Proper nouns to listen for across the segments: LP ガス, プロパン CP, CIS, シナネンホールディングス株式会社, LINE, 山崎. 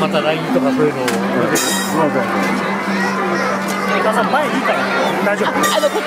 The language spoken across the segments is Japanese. また LINE とかそういうのを。皆さん前にいいから大丈夫。こっち。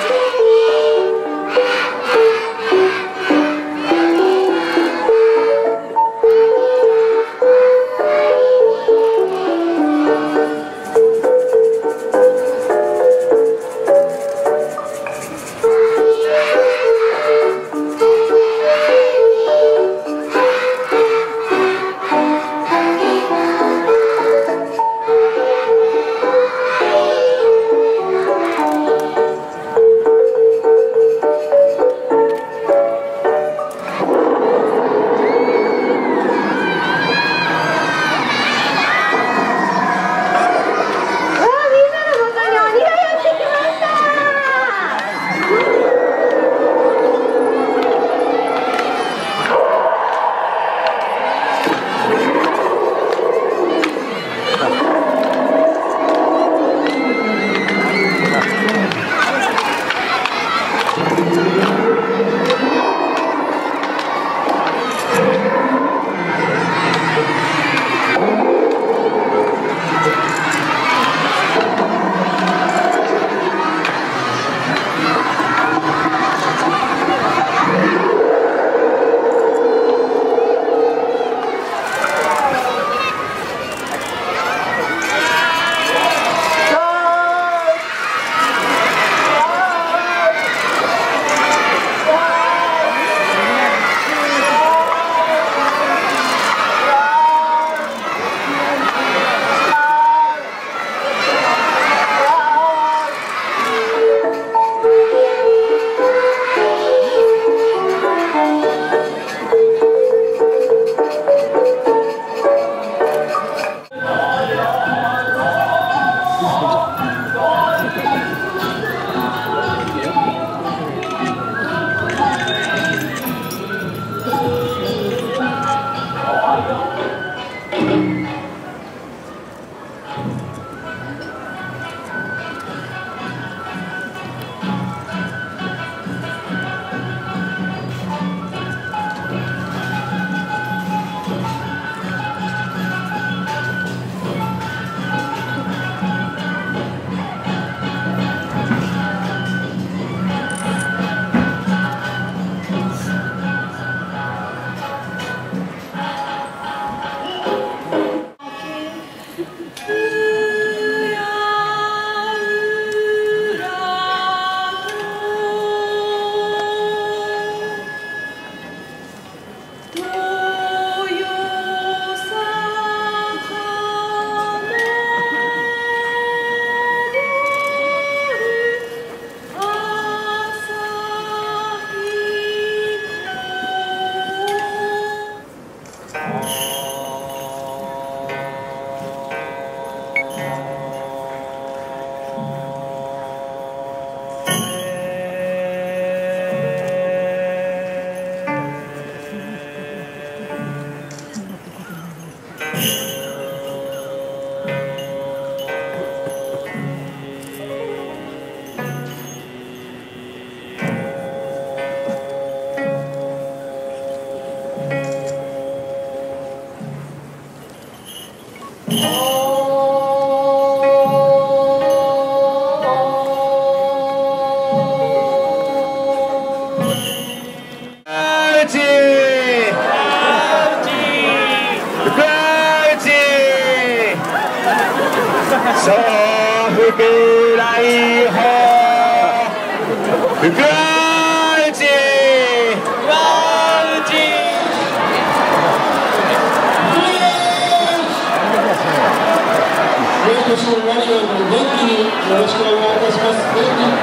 よろしくお願いいたします。